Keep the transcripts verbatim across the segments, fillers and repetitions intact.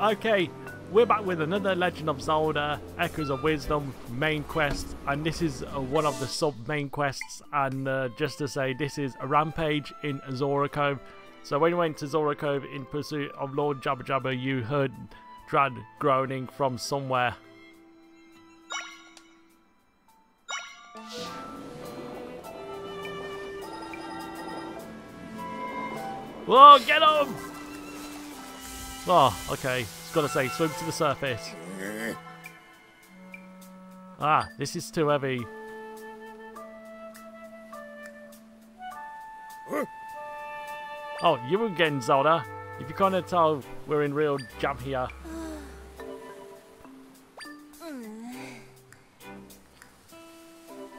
Okay, we're back with another Legend of Zelda, Echoes of Wisdom main quest, and this is uh, one of the sub-main quests, and uh, just to say, this is a rampage in Zora Cove. So when you went to Zora Cove in pursuit of Lord Jabu-Jabu, you heard Dratt groaning from somewhere. Whoa, get him! Oh, okay. It's gotta say, swim to the surface. Ah, this is too heavy. Oh, you again, Zelda. If you can't tell, we're in real jam here.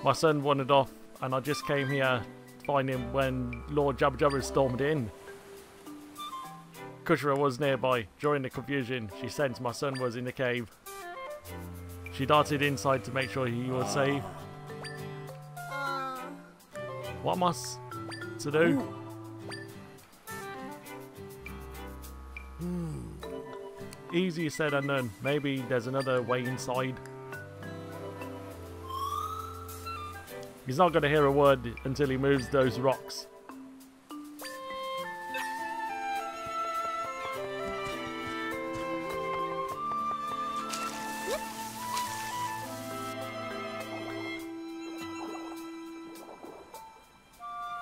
My son wandered off, and I just came here to find him when Lord Jabu-Jabu stormed in. Kushra was nearby. During the confusion, she sensed my son was in the cave. She darted inside to make sure he was safe. What am I to do? Hmm. Easier said than done. Maybe there's another way inside. He's not going to hear a word until he moves those rocks.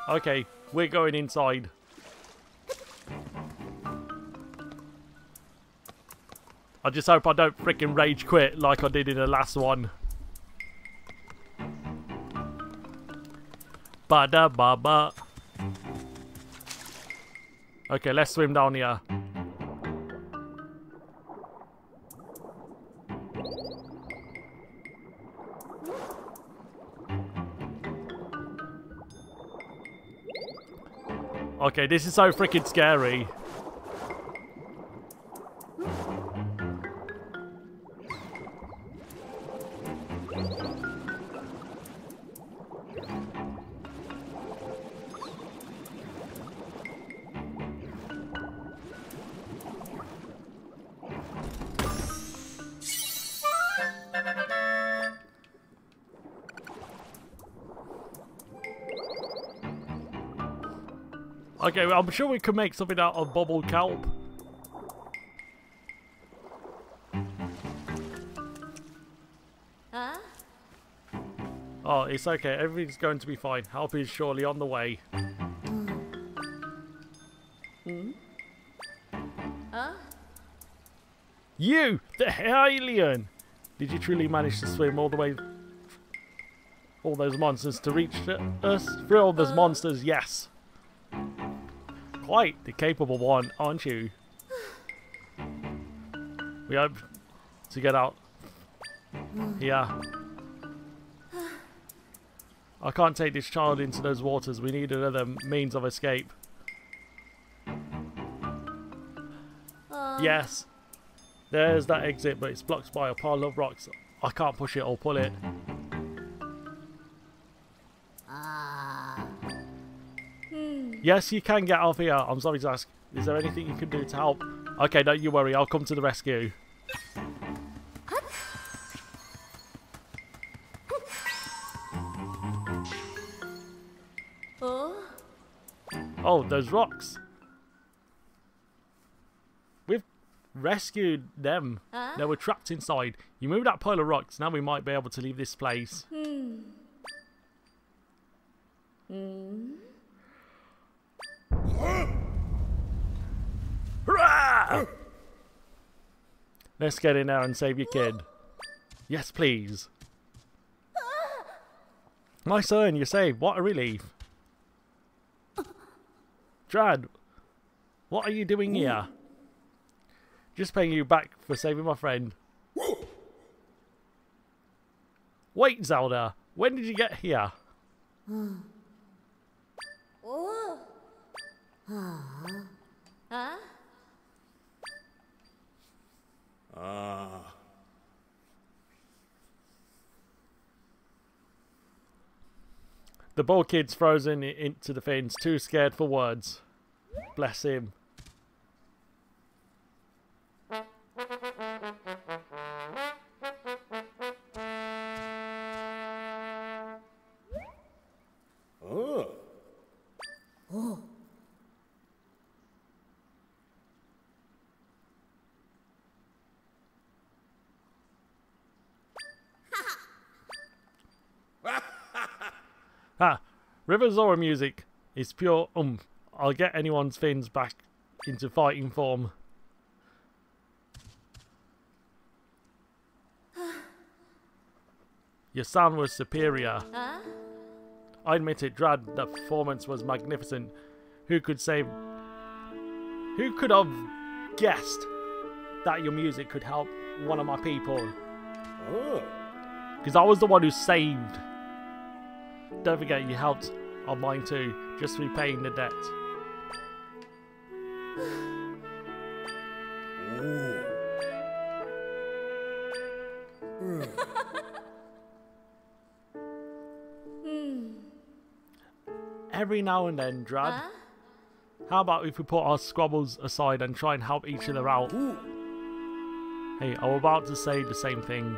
Okay, we're going inside. I just hope I don't frickin' rage quit like I did in the last one. Bada baba. Okay, let's swim down here. Okay, this is so freaking scary. Okay, well, I'm sure we could make something out of bubble kelp. Huh? Oh, it's okay. Everything's going to be fine. Help is surely on the way. Mm. Huh? You, the alien! Did you truly manage to swim all the way? All those monsters to reach us? Through all those monsters, yes. Quite the capable one, aren't you? We hope to get out. Yeah. I can't take this child into those waters. We need another means of escape. Uh. Yes. There's that exit, but it's blocked by a pile of rocks. I can't push it or pull it. Yes, you can get off here. I'm sorry to ask. Is there anything you can do to help? Okay, don't you worry. I'll come to the rescue. Oh, those rocks. We've rescued them. They were trapped inside. You moved that pile of rocks. Now we might be able to leave this place. Hmm. Hmm. Let's get in there and save your kid. Yes, please. My son, you're saved. What a relief. Dratt, what are you doing here? Just paying you back for saving my friend. Wait, Zelda. When did you get here? Huh? Uh. The ball kid's frozen into the fins, too scared for words. Bless him. Ha! River Zora music is pure umph. I'll get anyone's fins back into fighting form. Your sound was superior. Huh? I admit it, Dratt, the performance was magnificent. Who could say... Who could have guessed that your music could help one of my people? Because I was the one who saved. Don't forget, you helped on mine too, just repaying the debt. Every now and then, Dratt, huh? How about if we put our squabbles aside and try and help each other out? Ooh. Hey, I'm about to say the same thing.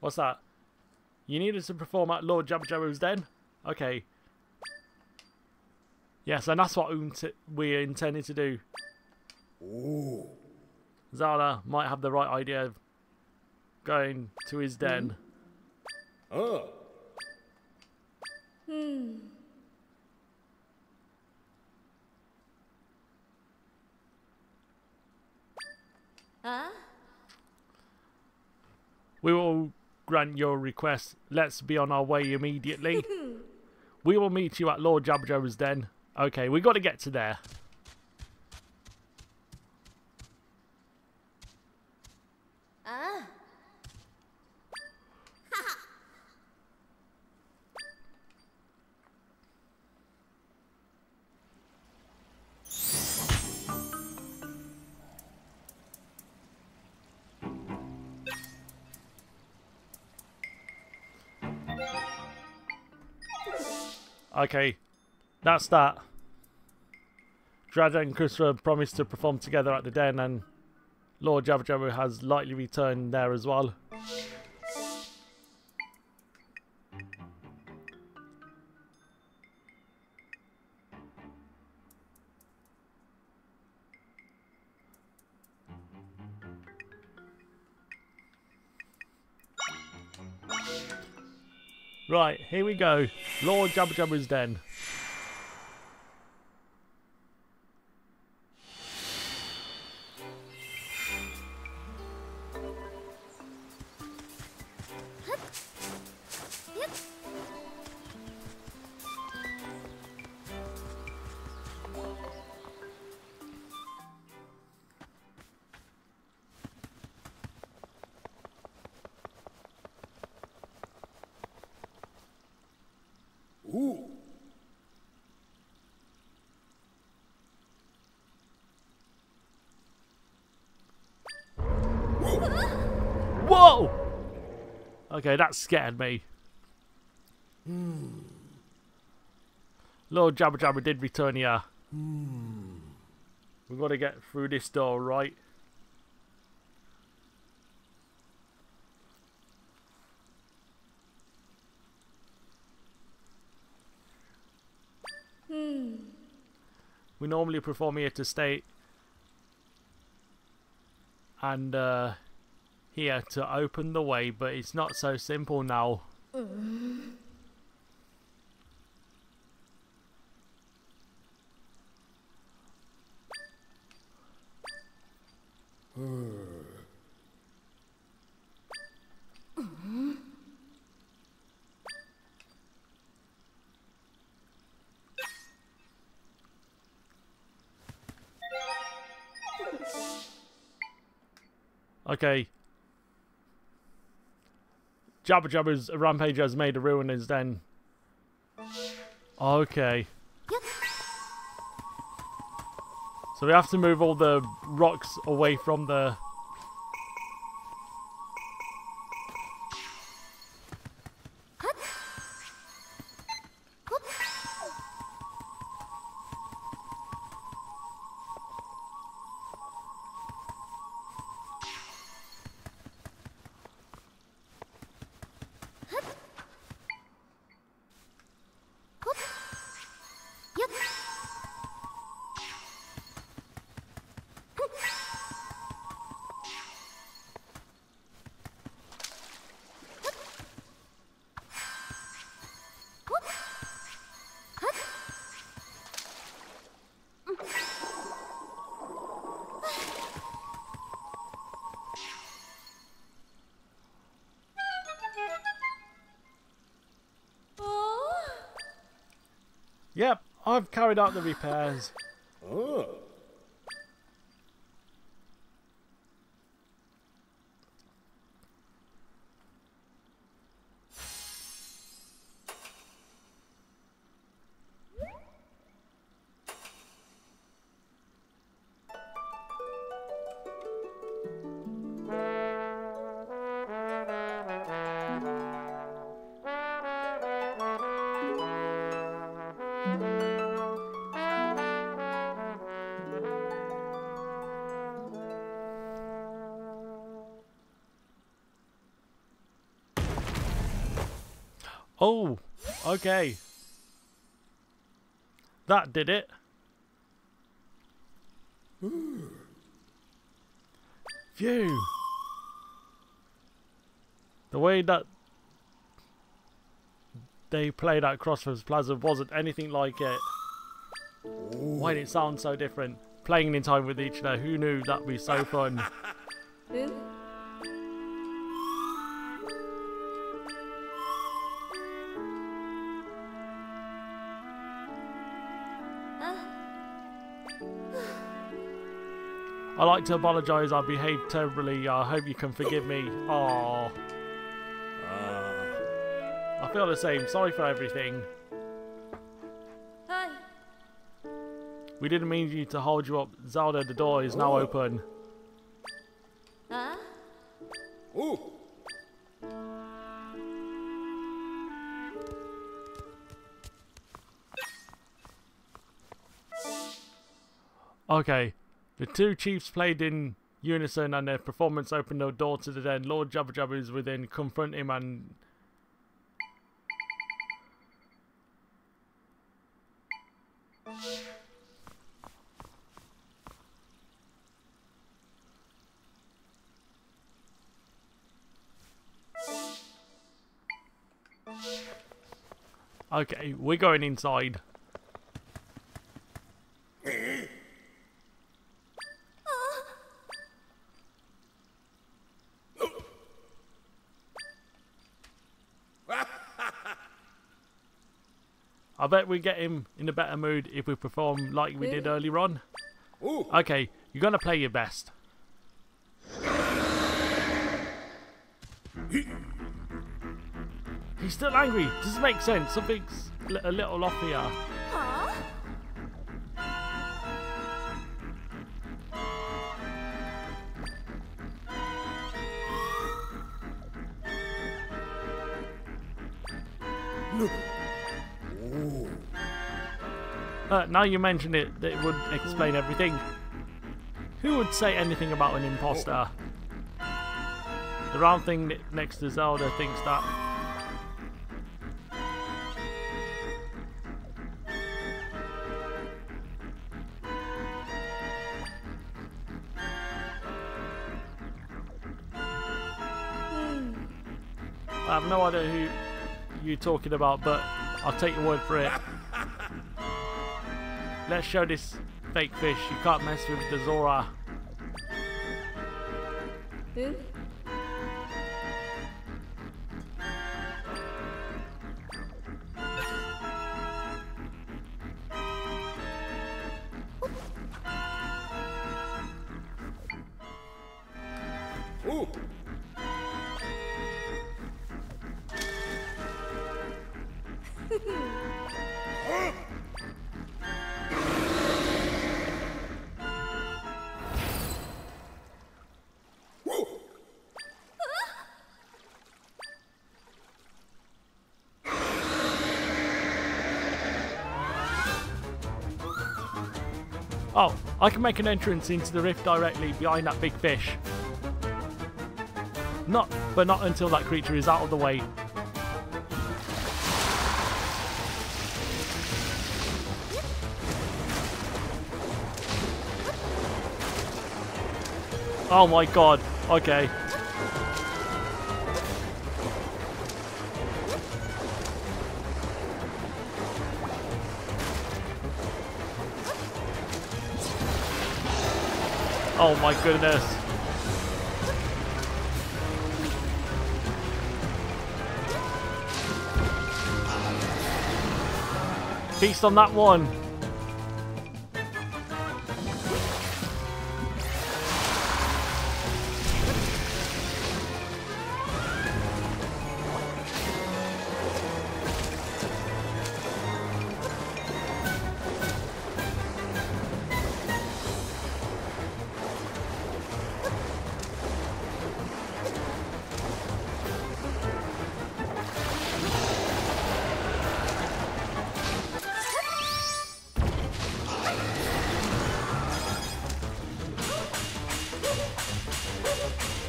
What's that? You needed to perform at Lord Jabu-Jabu's den? Okay. Yes, and that's what we intended to do. Ooh. Zala might have the right idea of going to his den. Mm. Oh. Hmm. Huh? We will grant your request. Let's be on our way immediately. We will meet you at Lord Jabu-Jabu's den. Okay, we got to get to there. Uh. Okay, that's that. Dratt and Kushra promised to perform together at the den, and Lord Jabu-Jabu has likely returned there as well. Right, here we go. Lord Jabu-Jabu's den. Whoa! Okay, that scared me. Mm. Lord Jabu-Jabu did return here. Mm. We've got to get through this door, right? Mm. We normally perform here to state and uh here to open the way, but it's not so simple now. Mm. Mm. Okay. Jabu-Jabu's rampage has made a ruin in his den. Okay. Yep. So we have to move all the rocks away from the... Yep, I've carried out the repairs. Oh. Oh, okay. That did it. Ooh. Phew. The way that they played at Crossroads Plaza wasn't anything like it. Ooh. Why did it sound so different? Playing in time with each other, who knew that'd be so fun? I like to apologise, I behaved terribly, I hope you can forgive me. Aww. Uh. I feel the same, sorry for everything. Hi. We didn't mean you to hold you up. Zelda, the door is now Ooh. Open. Huh? Ooh. Okay. The two chiefs played in unison and their performance opened the door to the den. Lord Jabu-Jabu is within. Confront him and... Okay, we're going inside. I bet we get him in a better mood if we perform like we did earlier on. Ooh. Okay, you're gonna play your best. He's still angry. Does it make sense? Something's a little off here. Huh? Look. Uh, now you mention it, that it would explain everything. Who would say anything about an imposter? The round thing next to Zelda thinks that. I have no idea who you're talking about, but I'll take your word for it. Let's show this fake fish. You can't mess with the Zora. Hmm? Oh, I can make an entrance into the rift directly behind that big fish. Not, but not until that creature is out of the way. Oh my god, okay. Oh my goodness. Feast on that one.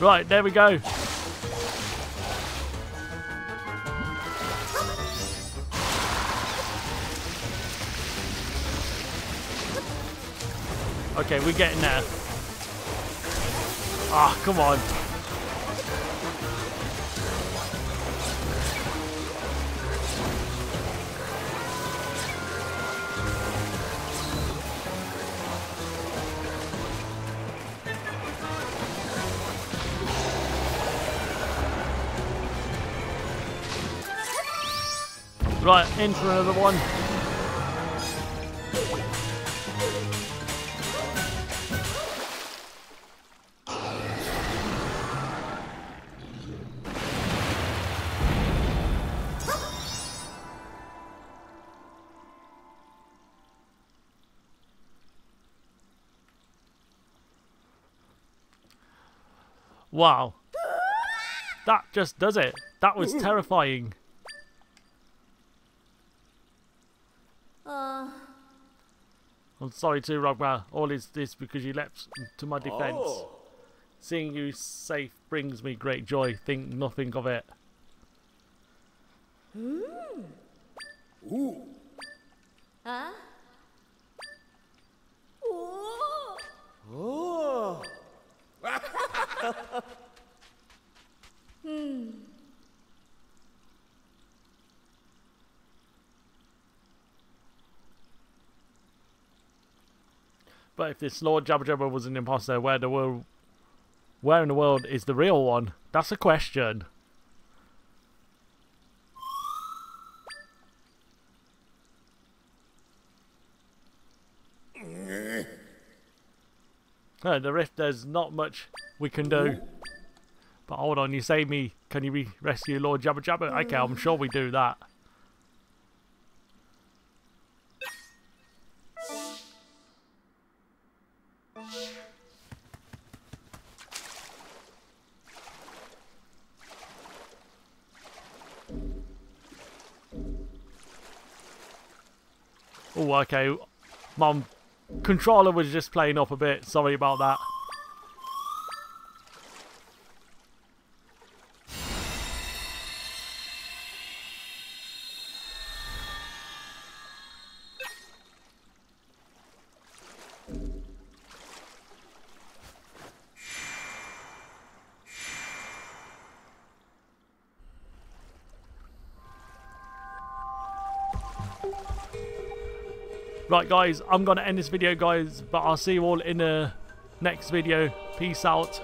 Right, there we go. Okay, we're getting there. Ah, oh, come on. Right, in for another one. Wow. That just does it. That was terrifying. I'm sorry too, Rogwell. All is this because you leapt to my defence. Oh. Seeing you safe brings me great joy. Think nothing of it. Mm. Ooh. Huh? Oh. Oh. Hmm. But if this Lord Jabu-Jabu was an imposter, where the world, where in the world is the real one? That's a question. Oh, the rift. There's not much we can do. But hold on, you saved me. Can you re rescue Lord Jabu-Jabu? Okay, I'm sure we do that. Oh, okay. My controller was just playing up a bit. Sorry about that. Right guys, I'm going to end this video guys, but I'll see you all in the next video. Peace out.